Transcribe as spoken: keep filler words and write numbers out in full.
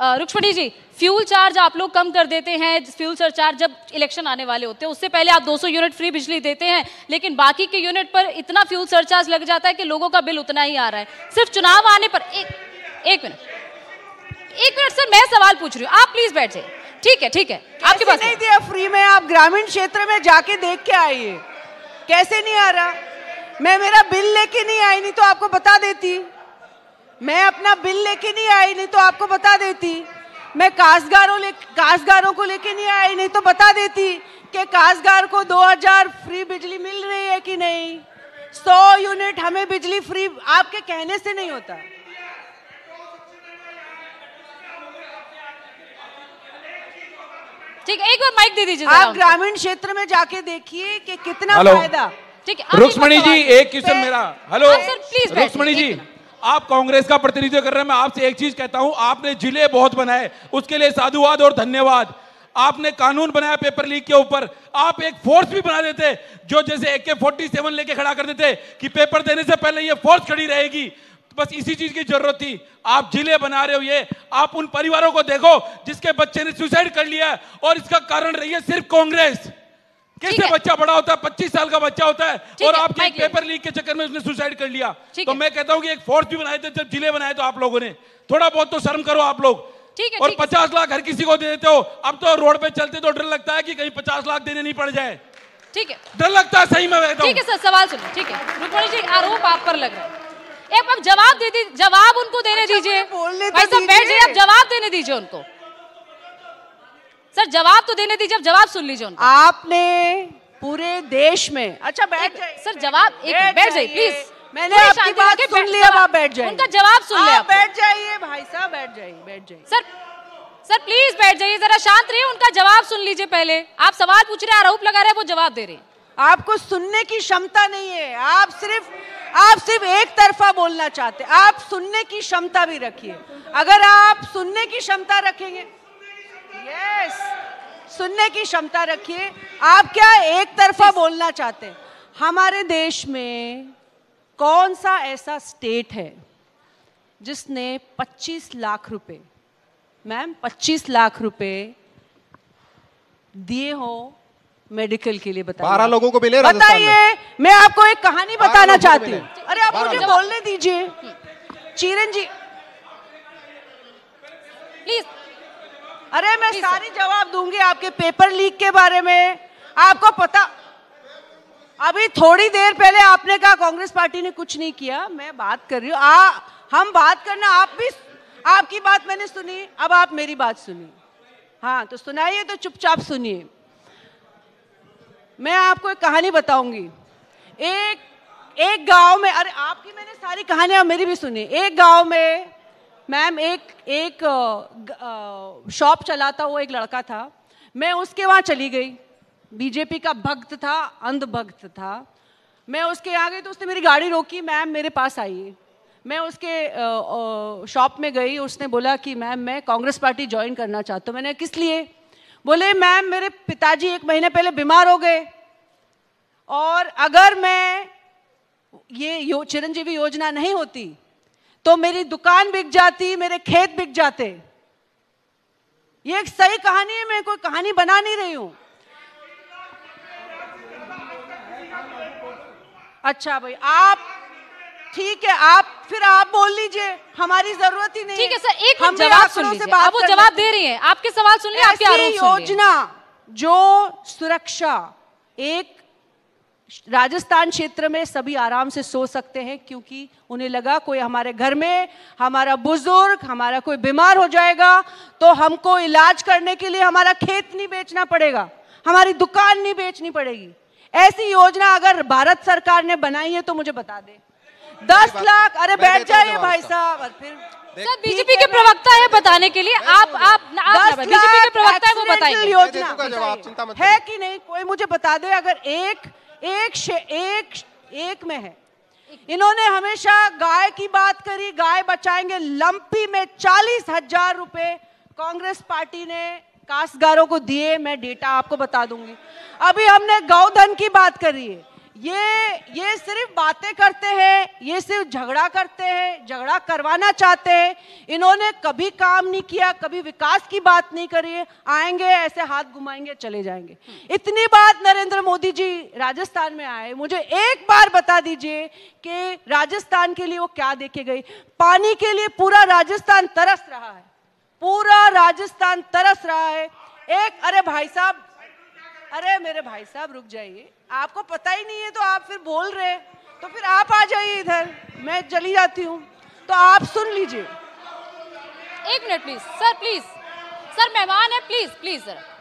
रुक्मणी जी, fuel charge आप लोग कम कर देते हैं, फ्यूल सरचार्ज जब इलेक्शन आने वाले होते हैं, उससे पहले आप दो सौ यूनिट फ्री बिजली देते हैं, लेकिन बाकी के यूनिट पर इतना फ्यूल सरचार्ज लग जाता है कि लोगों का बिल उतना ही आ रहा है सिर्फ चुनाव आने पर। एक एक मिनट एक मिनट सर, मैं सवाल पूछ रही हूँ, आप प्लीज बैठ जाइए। ठीक है ठीक है, आपके पास नहीं दिया फ्री में, आप ग्रामीण क्षेत्र में जाके देख के आइए कैसे नहीं आ रहा। मैं मेरा बिल लेके नहीं आई, नहीं तो आपको बता देती। मैं अपना बिल लेके नहीं आई, नहीं तो आपको बता देती। मैं कासगारों ले कासगारों को लेके नहीं आई, नहीं तो बता देती कि कासगार को दो हज़ार फ्री बिजली मिल रही है कि नहीं। सौ यूनिट हमें बिजली फ्री आपके कहने से नहीं होता। ठीक, एक बार माइक दे दीजिए। आप ग्रामीण क्षेत्र में जाके देखिए कि कितना फायदा। ठीक है रुक्मणी जी, एक क्वेश्चन मेरा। हेलो रुक्मणी जी, आप कांग्रेस का प्रतिनिधित्व कर रहे हैं, मैं आपसे एक चीज कहता हूं, आपने जिले बहुत बनाए, उसके लिए साधुवाद और धन्यवाद। आपने कानून बनाया पेपर लीक के ऊपर, आप एक फोर्स भी बना देते जो जैसे ए के सैंतालीस लेके खड़ा कर देते कि पेपर देने से पहले ये फोर्स खड़ी रहेगी। बस इसी चीज की जरूरत थी। आप जिले बना रहे हो, ये आप उन परिवारों को देखो जिसके बच्चे ने सुसाइड कर लिया और इसका कारण रही है सिर्फ कांग्रेस। कैसे बच्चा बड़ा होता है, पच्चीस साल का बच्चा होता है और आपके पेपर लीक के चक्कर में उसने सुसाइड कर लिया। तो मैं कहता हूं कि एक फोर्स भी बनाए थे जब जिले बनाए तो आप लोगों ने, थोड़ा बहुत तो शर्म करो आप लोग। और पचास लाख हर किसी को दे देते हो। अब तो रोड पे चलते तो डर लगता है कि कहीं पचास लाख देने नहीं पड़ जाए। ठीक है, डर लगता है सही में। ठीक है सर, सवाल सुनो। ठीक है रुक्मणी जी, आरोप आप पर लग रहा है, एक अब जवाब दे दीजिए, जवाब उनको देने दीजिए। भाई साहब बैठ जाइए, आप जवाब देने दीजिए उनको। सर जवाब तो देने दीजिए, अब जवाब सुन लीजिए उनको। आपने पूरे देश में, अच्छा बैठ जाइए सर, जवाब एक बैठ जाइए प्लीज। मैंने आपकी बात सुन ली, अब आप बैठ जाइए, उनका जवाब सुन लिया, बैठ जाइए भाई साहब, बैठ जाइए बैठ जाइए सर सर प्लीज बैठ जाइए, जरा शांत रहिए, उनका जवाब सुन लीजिए पहले। आप सवाल पूछ रहे हैं, आरोप लगा रहे हैं, वो जवाब दे रहे हैं। आपको सुनने की क्षमता नहीं है, आप सिर्फ आप सिर्फ एक तरफा बोलना चाहते हैं। आप सुनने की क्षमता भी रखिए, अगर आप सुनने की क्षमता रखेंगे, यस सुनने की क्षमता रखिए। आप क्या एक तरफा बोलना चाहते हैं? हमारे देश में कौन सा ऐसा स्टेट है जिसने पच्चीस लाख रुपए, मैम पच्चीस लाख रुपए दिए हो मेडिकल के लिए? बताइए, बारह लोगों को मिले राजस्थान में। मैं आपको एक कहानी बताना चाहती हूँ। अरे आप मुझे बोलने दीजिए चिरंजीवी प्लीज। अरे मैं सारी जवाब दूंगी आपके पेपर लीक के बारे में। आपको पता, अभी थोड़ी देर पहले आपने कहा कांग्रेस पार्टी ने कुछ नहीं किया। मैं बात कर रही हूँ, हम बात करना, आप भी, आपकी बात मैंने सुनी, अब आप मेरी बात सुनिए। हाँ तो सुनाइए, तो चुपचाप सुनिए। मैं आपको एक कहानी बताऊंगी। एक एक गांव में, अरे आपकी मैंने सारी कहानियां मेरी भी सुनी। एक गांव में मैम एक एक शॉप चलाता हुआ एक लड़का था। मैं उसके वहाँ चली गई, बीजेपी का भक्त था, अंध भक्त था। मैं उसके यहाँ गई तो उसने मेरी गाड़ी रोकी, मैम मेरे पास आई। मैं उसके शॉप में गई, उसने बोला कि मैम मैं कांग्रेस पार्टी ज्वाइन करना चाहता हूँ। मैंने किस लिए? बोले मैम मेरे पिताजी एक महीने पहले बीमार हो गए और अगर मैं ये यो, चिरंजीवी योजना नहीं होती तो मेरी दुकान बिक जाती, मेरे खेत बिक जाते। ये एक सही कहानी है, मैं कोई कहानी बना नहीं रही हूं। अच्छा भाई आप ठीक है, आप फिर आप बोल लीजिए, हमारी जरूरत ही नहीं। ठीक है सर, एक हम जवाब सुन लीजिए, आप वो जवाब दे रही हैं, आपके सवाल सुन लिया, आपके आरोप सुन लिए। योजना जो सुरक्षा, एक राजस्थान क्षेत्र में सभी आराम से सो सकते हैं क्योंकि उन्हें लगा कोई हमारे घर में, हमारा बुजुर्ग, हमारा कोई बीमार हो जाएगा तो हमको इलाज करने के लिए हमारा खेत नहीं बेचना पड़ेगा, हमारी दुकान नहीं बेचनी पड़ेगी। ऐसी योजना अगर भारत सरकार ने बनाई है तो मुझे बता दे। दस लाख अरे बैठ जाइए भाई साहब। और फिर सर बीजेपी के प्रवक्ता है बताने के लिए, आप आप बीजेपी के प्रवक्ता है वो बताइए योजना है कि नहीं, कोई मुझे बता दे। अगर एक एक एक एक में है, इन्होंने हमेशा गाय की बात करी, गाय बचाएंगे। लंपी में चालीस हजार रुपए कांग्रेस पार्टी ने कासगारों को दिए, मैं डेटा आपको बता दूंगी। अभी हमने गौधन की बात करी है, ये ये सिर्फ बातें करते हैं, ये सिर्फ झगड़ा करते हैं, झगड़ा करवाना चाहते हैं। इन्होंने कभी काम नहीं किया, कभी विकास की बात नहीं करी, आएंगे ऐसे हाथ घुमाएंगे चले जाएंगे। इतनी बात नरेंद्र मोदी जी राजस्थान में आए, मुझे एक बार बता दीजिए कि राजस्थान के लिए वो क्या देके गए। पानी के लिए पूरा राजस्थान तरस रहा है, पूरा राजस्थान तरस रहा है। एक अरे भाई साहब, अरे मेरे भाई साहब रुक जाइए, आपको पता ही नहीं है तो आप फिर बोल रहे हैं, तो फिर आप आ जाइए इधर, मैं चली जाती हूँ तो आप सुन लीजिए। एक minute please sir, please sir, मेहमान है, प्लीज प्लीज सर।